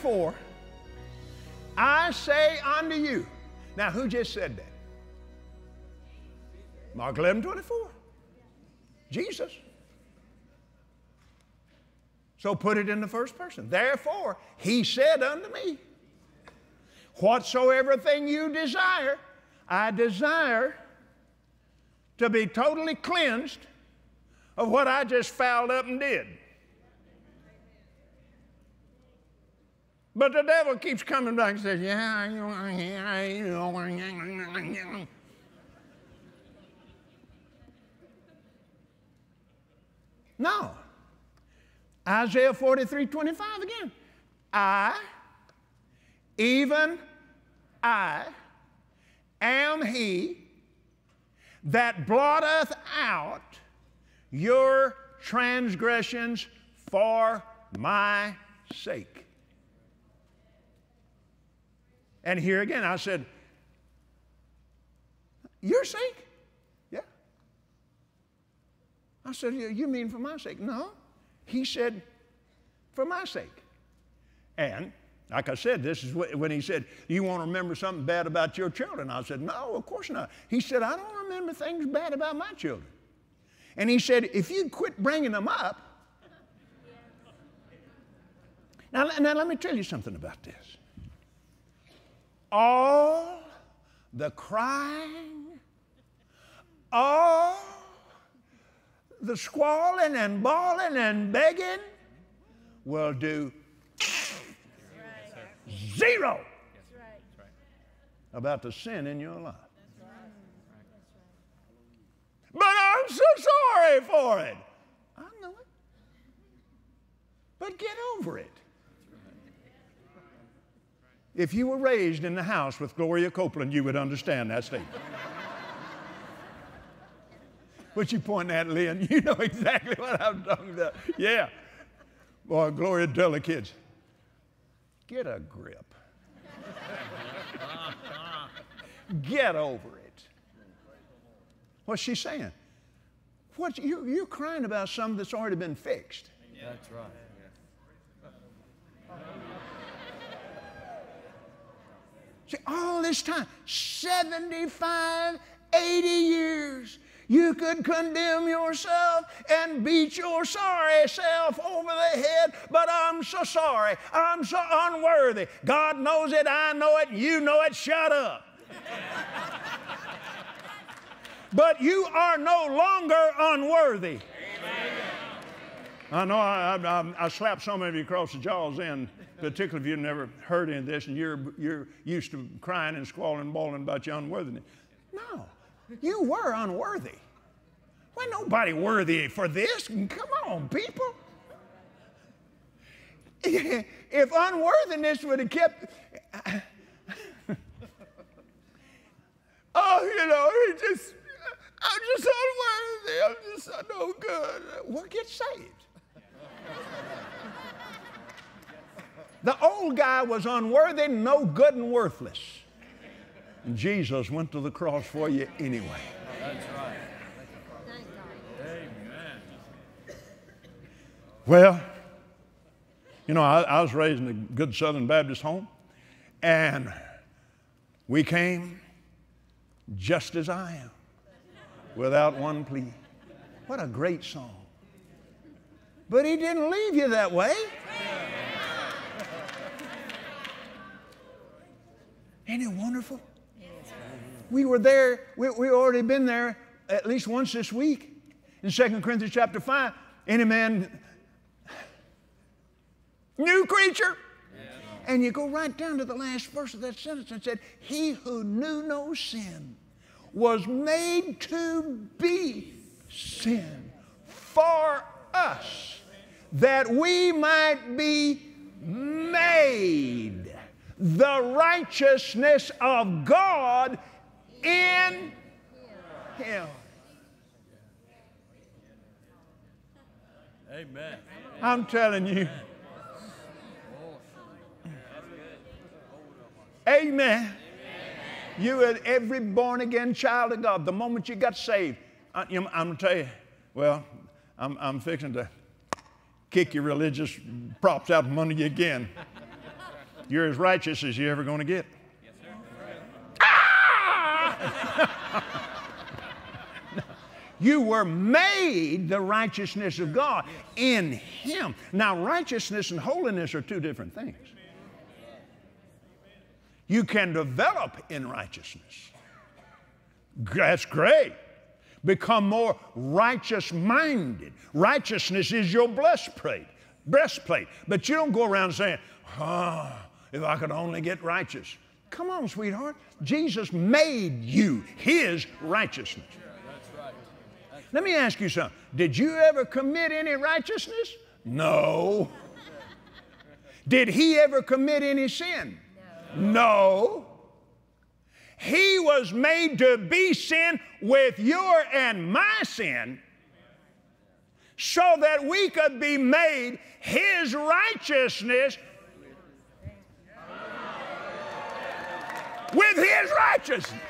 therefore, I say unto you. Now, who just said that? Mark 11:24. Jesus. So put it in the first person. Therefore, he said unto me, whatsoever thing you desire, I desire to be totally cleansed of what I just fouled up and did. But the devil keeps coming back and says, yeah. No. Isaiah 43:25 again. I, even I, am he that blotteth out your transgressions for my sake. And here again, I said, your sake? Yeah. I said, you mean for my sake? No. He said, for my sake. And like I said, this is when he said, you want to remember something bad about your children? I said, no, of course not. He said, I don't remember things bad about my children. And he said, if you quit bringing them up. Now let me tell you something about this. All the crying, all the squalling and bawling and begging will do zero about the sin in your life. But I'm so sorry for it. I know it. But get over it. If you were raised in the house with Gloria Copeland, you would understand that statement. What you pointing at, Lynn? You know exactly what I'm talking about. Yeah. Boy, Gloria, tell the kids, get a grip. Get over it. What's she saying? You're crying about something that's already been fixed. Yeah, that's right. Yeah. See, all this time, 75, 80 years, you could condemn yourself and beat your sorry self over the head, but I'm so sorry. I'm so unworthy. God knows it, I know it, you know it. Shut up. But you are no longer unworthy. Amen. I know I slapped so many of you across the jaws then, particularly if you've never heard any of this and you're used to crying and squalling and bawling about your unworthiness. No. You were unworthy. Well, nobody worthy for this. Come on, people. If unworthiness would have kept, oh, you know, I'm just unworthy. I'm no good. Well, get saved. The old guy was unworthy, no good and worthless. And Jesus went to the cross for you anyway. That's right. Amen. Well, you know, I was raised in a good Southern Baptist home, and we came just as I am, without one plea. What a great song. But he didn't leave you that way. Isn't it wonderful? We were there, we already been there at least once this week. In 2 Corinthians chapter 5, any man, new creature. Yeah. And you go right down to the last verse of that sentence and said, he who knew no sin was made to be sin for us, that we might be made the righteousness of God in him. Amen. I'm telling you. Amen. You and every born-again child of God, the moment you got saved, I'm going to tell you, well, I'm fixing to kick your religious props out from under you again. you're as righteous as you're ever going to get. Yes, sir. Ah! You were made the righteousness of God in Him. Now, righteousness and holiness are two different things. You can develop in righteousness. That's great. Become more righteous-minded. Righteousness is your breastplate. But you don't go around saying, oh, if I could only get righteous. Come on, sweetheart. Jesus made you His righteousness. Let me ask you something. Did you ever commit any righteousness? No. Did He ever commit any sin? No. He was made to be sin with your and my sin so that we could be made His righteousness with His righteousness.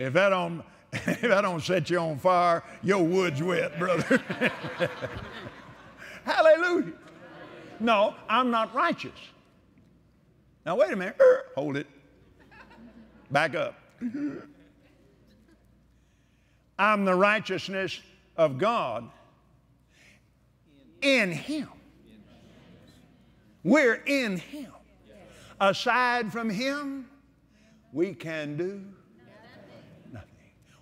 If that don't set you on fire, your wood's wet, brother. Hallelujah. No, I'm not righteous. Now, wait a minute. Hold it. Back up. I'm the righteousness of God in Him. We're in Him. Aside from Him, we can do nothing.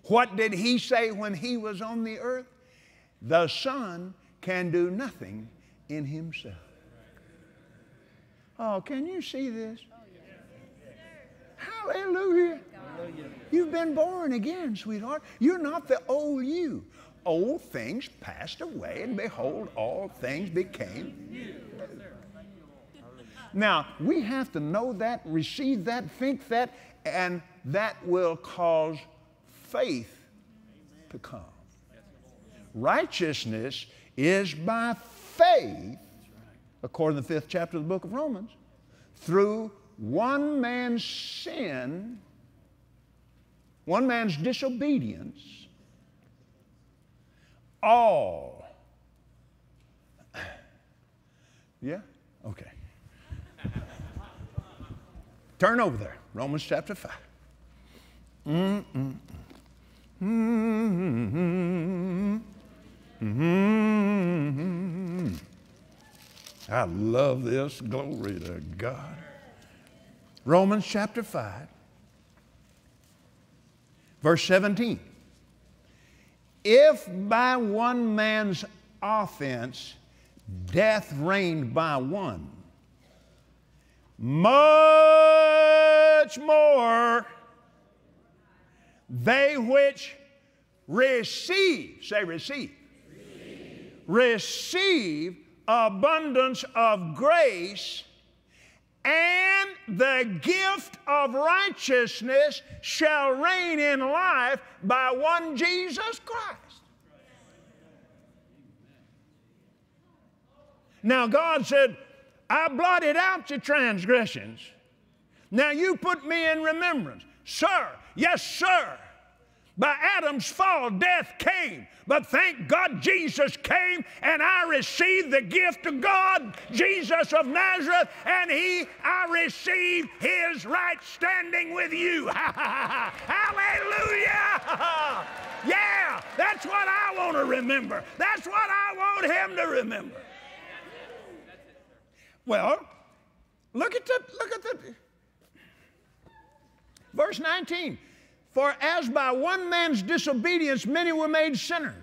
What did He say when He was on the earth? The Son can do nothing in Himself. Oh, can you see this? Hallelujah. You've been born again, sweetheart. You're not the old you. Old things passed away, and behold, all things became new. Now, we have to know that, receive that, think that, and that will cause faith to come. Righteousness is by faith, according to the 5th chapter of the book of Romans, through one man's sin, one man's disobedience, all. Yeah? Okay. Turn over there, Romans chapter 5. I love this. Glory to God. Romans chapter 5, verse 17. If by one man's offense death reigned by one, much more they which receive, say receive, receive abundance of grace and the gift of righteousness shall reign in life by one Jesus Christ. Now God said, I blotted out your transgressions. Now you put me in remembrance. Sir, yes, sir. By Adam's fall, death came. But thank God Jesus came, and I received the gift of God, Jesus of Nazareth, and I received His right standing with you. Hallelujah! Yeah, that's what I want to remember. That's what I want Him to remember. Well, look at the verse 19. For as by one man's disobedience many were made sinners,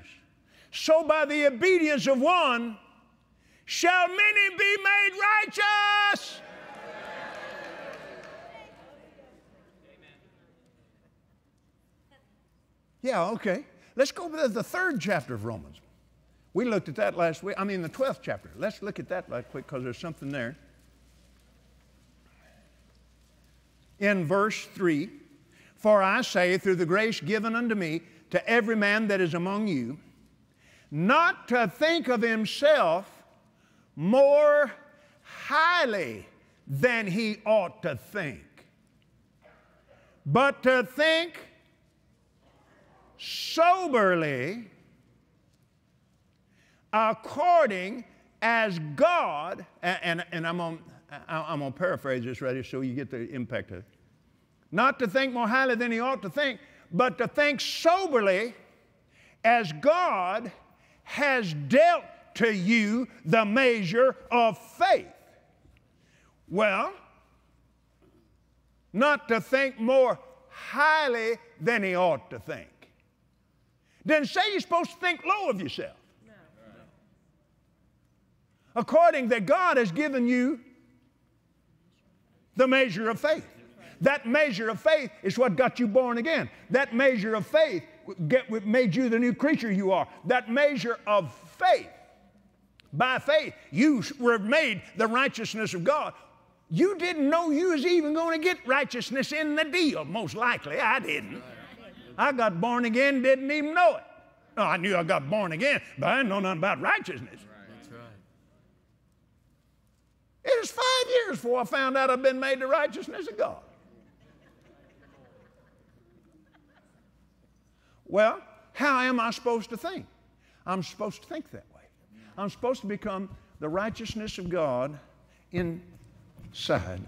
so by the obedience of one shall many be made righteous. Yeah, okay. Let's go to the 3rd chapter of Romans. We looked at that last week. I mean, the 12th chapter. Let's look at that right quick because there's something there. In verse 3. For I say, through the grace given unto me, to every man that is among you, not to think of himself more highly than he ought to think, but to think soberly according as God, and I'm gonna paraphrase this right here so you get the impact of it. Not to think more highly than he ought to think, but to think soberly as God has dealt to you the measure of faith. Well, not to think more highly than he ought to think. Didn't say you're supposed to think low of yourself. No. According that God has given you the measure of faith. That measure of faith is what got you born again. That measure of faith made you the new creature you are. That measure of faith, by faith, you were made the righteousness of God. You didn't know you was even going to get righteousness in the deal, most likely. I didn't. I got born again, didn't even know it. No, I knew I got born again, but I didn't know nothing about righteousness. That's right. It was 5 years before I found out I'd been made the righteousness of God. Well, how am I supposed to think? I'm supposed to think that way. I'm supposed to become the righteousness of God inside-minded.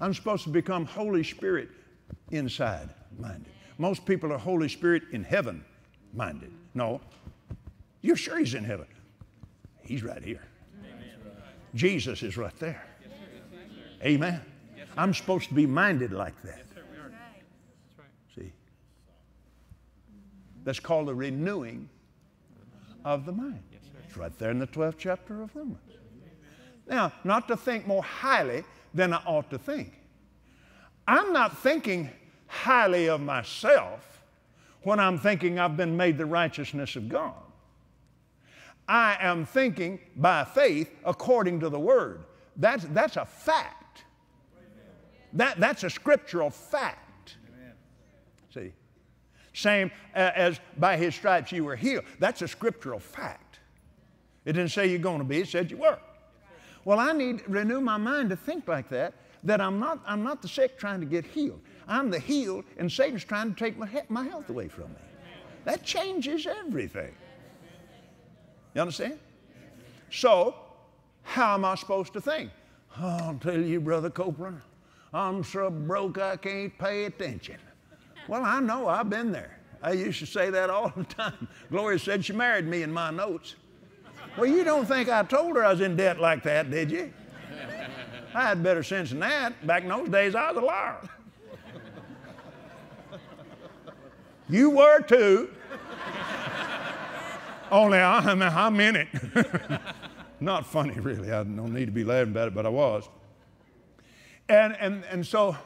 I'm supposed to become Holy Spirit inside-minded. Most people are Holy Spirit in heaven-minded. No, you're sure he's in heaven. He's right here. Amen. Jesus is right there. Yes, sir. Amen. Yes, sir. I'm supposed to be minded like that. That's called the renewing of the mind. Yes, it's right there in the 12th chapter of Romans. Now, not to think more highly than I ought to think. I'm not thinking highly of myself when I'm thinking I've been made the righteousness of God. I am thinking by faith according to the Word. That's a fact. That's a scriptural fact. Amen. See? Same as by his stripes you were healed. That's a scriptural fact. It didn't say you're going to be. It said you were. Well, I need to renew my mind to think like that, that I'm not the sick trying to get healed. I'm the healed, and Satan's trying to take my health away from me. That changes everything. You understand? So, how am I supposed to think? Oh, I'll tell you, Brother Copeland, I'm so broke I can't pay attention. Well, I know. I've been there. I used to say that all the time. Gloria said she married me in my notes. Well, you don't think I told her I was in debt like that, did you? I had better sense than that. Back in those days, I was a liar. You were too. Only I'm in it. Not funny, really. I don't need to be laughing about it, but I was. And so...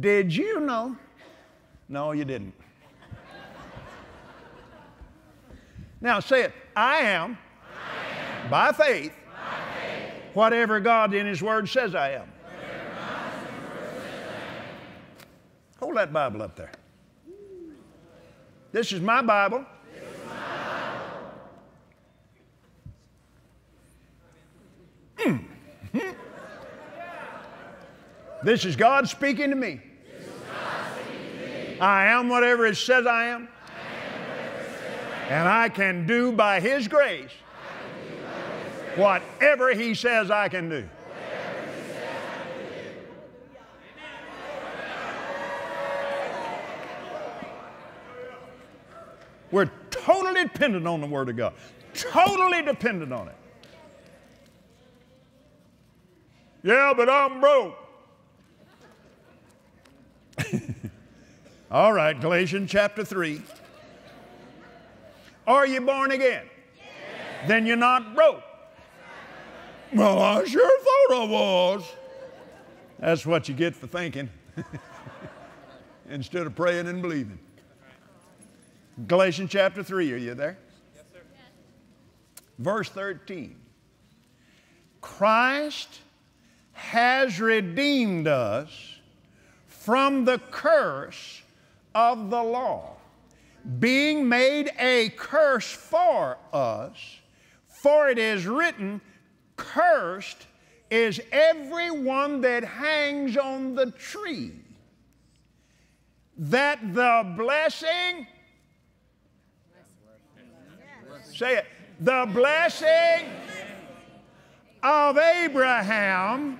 Did you know? No, you didn't. Now say it. I am by faith, whatever God in his word says I am. Hold that Bible up there. This is my Bible. This is God speaking to me. I am whatever it says I am. And I can do by his grace whatever he says I can do. We're totally dependent on the Word of God. Totally dependent on it. Yeah, but I'm broke. All right, Galatians chapter 3. Are you born again? Yes. Then you're not broke. Well, I sure thought I was. That's what you get for thinking instead of praying and believing. Galatians chapter 3, are you there? Yes, sir. Verse 13. Christ has redeemed us from the curse of the law, being made a curse for us, for it is written, cursed is everyone that hangs on the tree, that the blessing say it. The blessing of Abraham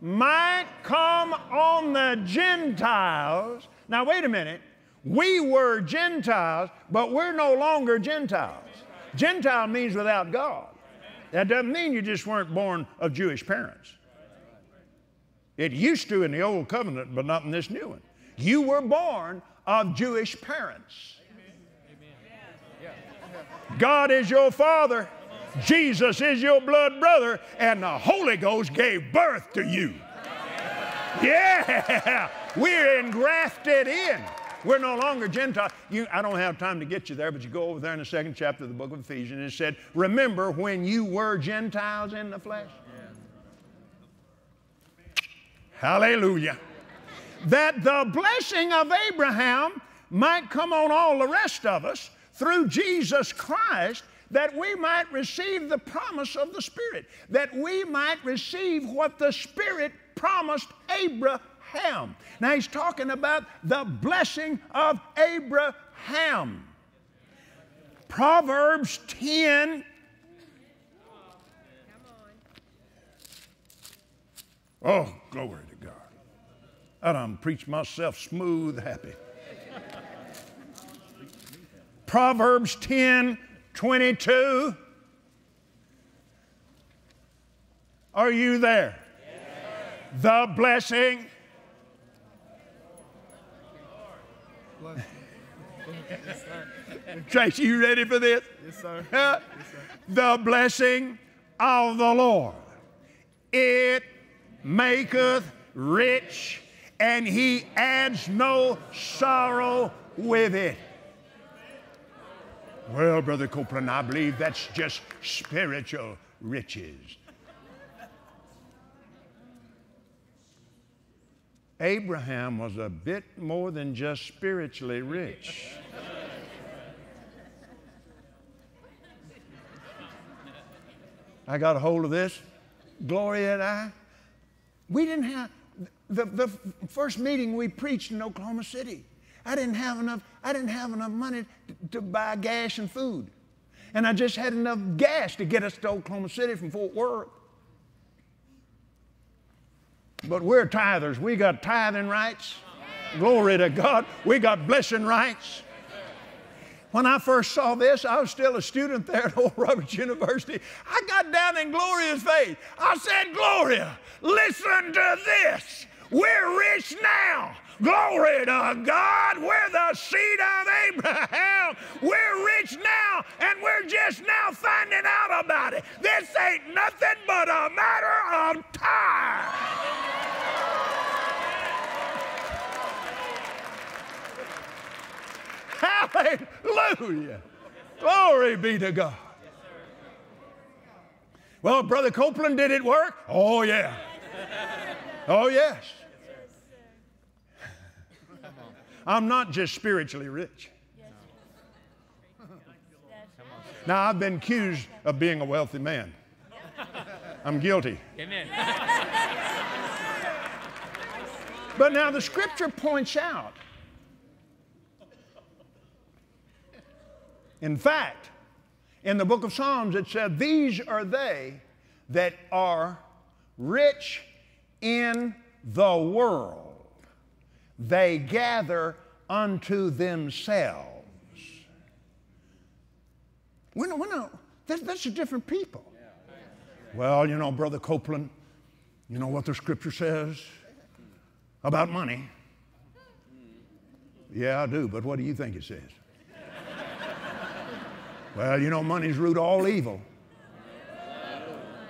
might come on the Gentiles. Now, wait a minute. We were Gentiles, but we're no longer Gentiles. Gentile means without God. That doesn't mean you just weren't born of Jewish parents. It used to in the Old Covenant, but not in this new one. You were born of Jewish parents. God is your Father, Jesus is your blood brother, and the Holy Ghost gave birth to you. Yeah! We're engrafted in. We're no longer Gentiles. I don't have time to get you there, but you go over there in the second chapter of the book of Ephesians, and it said, remember when you were Gentiles in the flesh? Yeah. Hallelujah. That the blessing of Abraham might come on all the rest of us through Jesus Christ, that we might receive the promise of the Spirit, that we might receive what the Spirit promised Abraham. Now he's talking about the blessing of Abraham. Proverbs 10. Oh, glory to God. I done preached myself smooth happy. Proverbs 10:22. Are you there? Yes. The blessing. Tracy, you ready for this? Yes, sir. Yes, sir. The blessing of the Lord, it maketh rich, and he adds no sorrow with it. Well, Brother Copeland, I believe that's just spiritual riches. Abraham was a bit more than just spiritually rich. I got a hold of this. Gloria and I, we didn't have, the first meeting we preached in Oklahoma City, I didn't have enough money to buy gas and food. And I just had enough gas to get us to Oklahoma City from Fort Worth. But we're tithers. We got tithing rights. Glory to God. We got blessing rights. When I first saw this, I was still a student there at Oral Roberts University. I got down in Gloria's face. I said, Gloria, listen to this. We're rich now. Glory to God. We're the seed of Abraham. We're rich now, and we're just now finding out about it. This ain't nothing but a matter of time. Hallelujah. Glory be to God. Well, Brother Copeland, did it work? Oh, yeah. Oh, yes. I'm not just spiritually rich. Now, I've been accused of being a wealthy man. I'm guilty. Amen. But now the Scripture points out, in fact, in the book of Psalms it said, these are they that are rich in the world. They gather unto themselves. We're not, that's a different people. Well, you know, Brother Copeland, you know what the Scripture says about money? Yeah, I do, but what do you think it says? Well, you know, money's root all evil.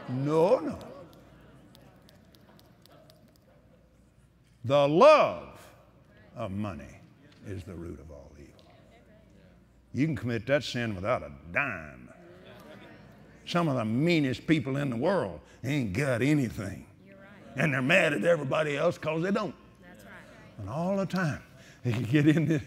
No, no. The love of money is the root of all evil. You can commit that sin without a dime. Some of the meanest people in the world ain't got anything. And they're mad at everybody else because they don't. And all the time, they can get in this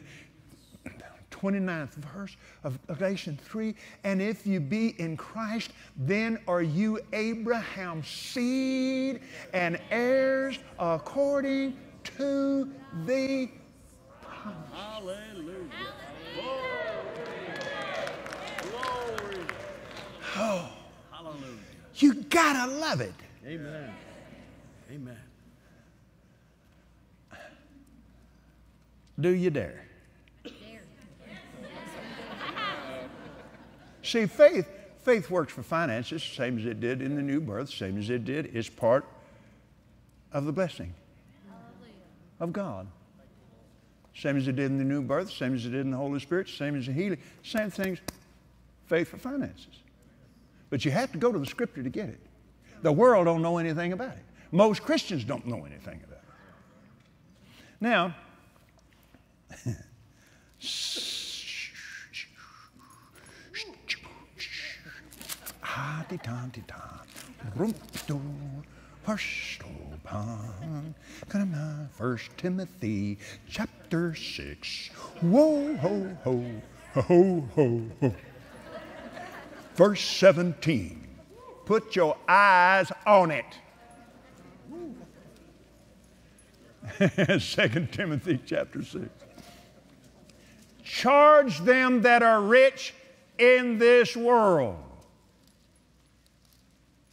29th verse of Galatians 3, and if you be in Christ, then are you Abraham's seed and heirs according to the promise. Hallelujah. Hallelujah. Glory. Glory. gotta love it. Amen. Amen. Do you dare? See, faith works for finances, same as it did in the new birth, same as it did. It's part of the blessing of God. Same as it did in the new birth, same as it did in the Holy Spirit, same as the healing, same things, faith for finances. But you have to go to the Scripture to get it. The world don't know anything about it. Most Christians don't know anything about it. Now, First Timothy chapter 6. Whoa, ho, ho, ho, ho, ho. Verse 17. Put your eyes on it. 2 Timothy chapter 6. Charge them that are rich in this world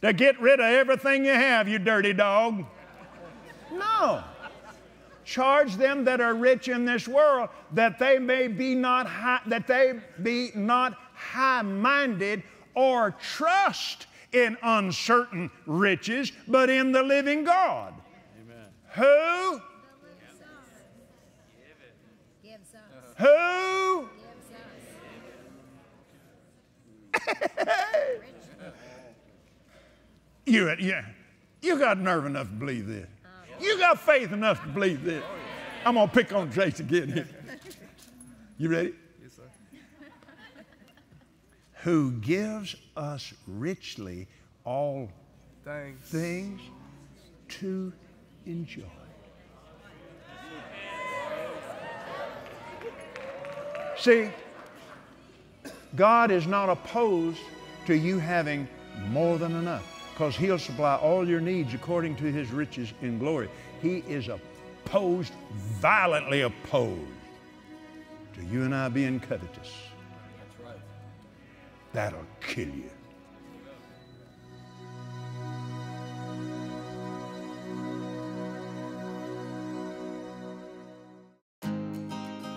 to get rid of everything you have, you dirty dog. No. Charge them that are rich in this world that they be not high-minded or trust in uncertain riches, but in the living God. Amen. Who? Gives us. Who? Gives us. You got nerve enough to believe this. You got faith enough to believe this. I'm going to pick on Trace again here. You ready? Yes, sir. Who gives us richly all things to enjoy. See, God is not opposed to you having more than enough, because He'll supply all your needs according to His riches in glory. He is opposed, violently opposed to you and I being covetous. That's right. That'll kill you.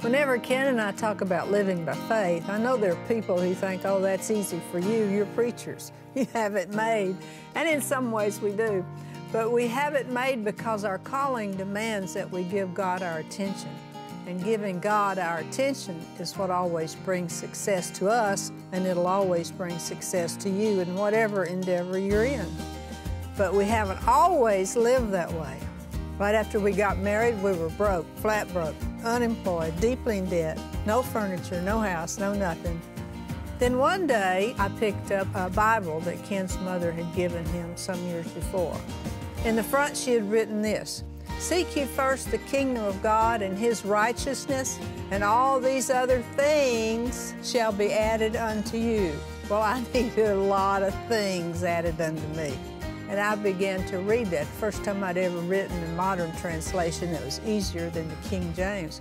Whenever Ken and I talk about living by faith, I know there are people who think, oh, that's easy for you. You're preachers. You have it made. And in some ways we do. But we have it made because our calling demands that we give God our attention. And giving God our attention is what always brings success to us, and it'll always bring success to you in whatever endeavor you're in. But we haven't always lived that way. Right after we got married, we were broke, flat broke, unemployed, deeply in debt, no furniture, no house, no nothing. Then one day, I picked up a Bible that Ken's mother had given him some years before. In the front, she had written this, "Seek ye first the kingdom of God and His righteousness, and all these other things shall be added unto you." Well, I needed a lot of things added unto me. And I began to read that. First time I'd ever written in modern translation that was easier than the King James.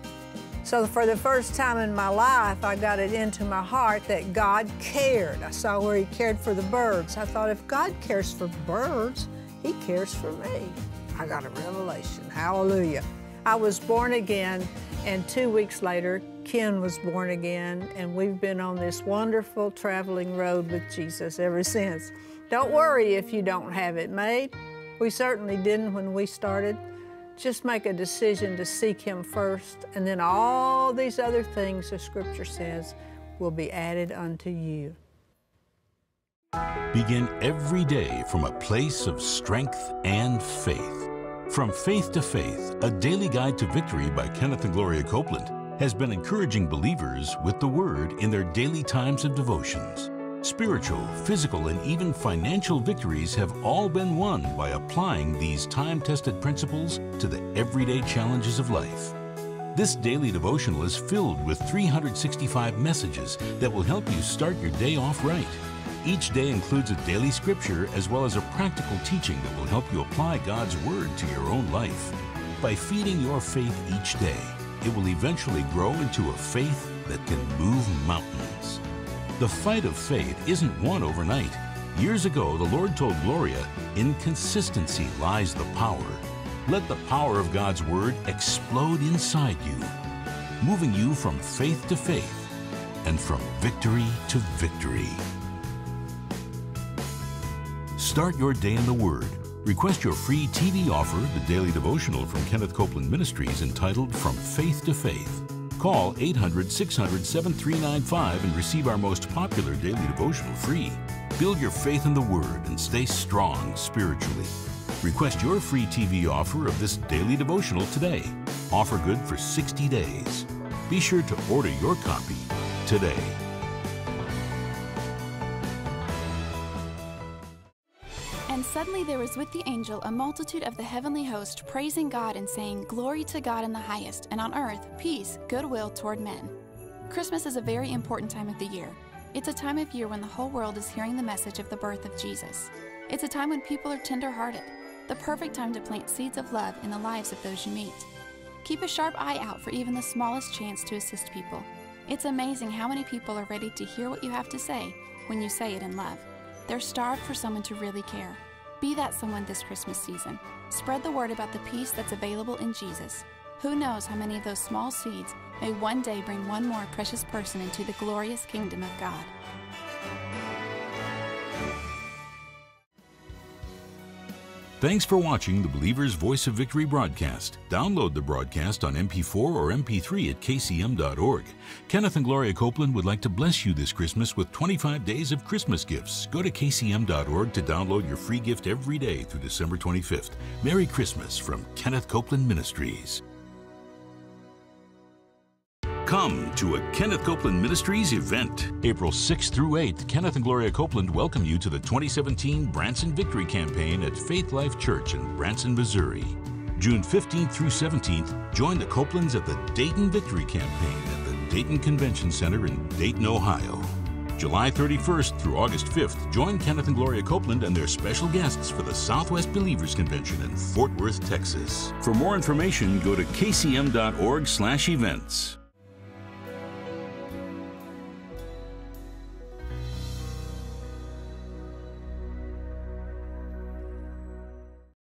So for the first time in my life, I got it into my heart that God cared. I saw where He cared for the birds. I thought, if God cares for birds, He cares for me. I got a revelation. Hallelujah. I was born again, and 2 weeks later, Ken was born again, and we've been on this wonderful traveling road with Jesus ever since. Don't worry if you don't have it made. We certainly didn't when we started. Just make a decision to seek Him first, and then all these other things, the Scripture says, will be added unto you. Begin every day from a place of strength and faith. From Faith to Faith, a daily guide to victory by Kenneth and Gloria Copeland, has been encouraging believers with the Word in their daily times of devotions. Spiritual, physical, and even financial victories have all been won by applying these time-tested principles to the everyday challenges of life. This daily devotional is filled with 365 messages that will help you start your day off right. Each day includes a daily scripture as well as a practical teaching that will help you apply God's Word to your own life. By feeding your faith each day, it will eventually grow into a faith that can move mountains. The fight of faith isn't won overnight. Years ago, the Lord told Gloria, "In consistency lies the power." Let the power of God's Word explode inside you, moving you from faith to faith and from victory to victory. Start your day in the Word. Request your free TV offer, the daily devotional from Kenneth Copeland Ministries entitled From Faith to Faith. Call 800-600-7395 and receive our most popular daily devotional free. Build your faith in the Word and stay strong spiritually. Request your free TV offer of this daily devotional today. Offer good for 60 days. Be sure to order your copy today. And suddenly there was with the angel a multitude of the heavenly host, praising God and saying, "Glory to God in the highest, and on earth peace, goodwill toward men." Christmas is a very important time of the year. It's a time of year when the whole world is hearing the message of the birth of Jesus. It's a time when people are tender-hearted, the perfect time to plant seeds of love in the lives of those you meet. Keep a sharp eye out for even the smallest chance to assist people. It's amazing how many people are ready to hear what you have to say when you say it in love. They're starved for someone to really care. Be that someone this Christmas season. Spread the word about the peace that's available in Jesus. Who knows how many of those small seeds may one day bring one more precious person into the glorious kingdom of God. Thanks for watching the Believer's Voice of Victory broadcast. Download the broadcast on MP4 or MP3 at kcm.org. Kenneth and Gloria Copeland would like to bless you this Christmas with 25 days of Christmas gifts. Go to kcm.org to download your free gift every day through December 25th. Merry Christmas from Kenneth Copeland Ministries. Come to a Kenneth Copeland Ministries event. April 6th through 8th, Kenneth and Gloria Copeland welcome you to the 2017 Branson Victory Campaign at Faith Life Church in Branson, Missouri. June 15th through 17th, join the Copelands at the Dayton Victory Campaign at the Dayton Convention Center in Dayton, Ohio. July 31st through August 5th, join Kenneth and Gloria Copeland and their special guests for the Southwest Believers Convention in Fort Worth, Texas. For more information, go to kcm.org/events.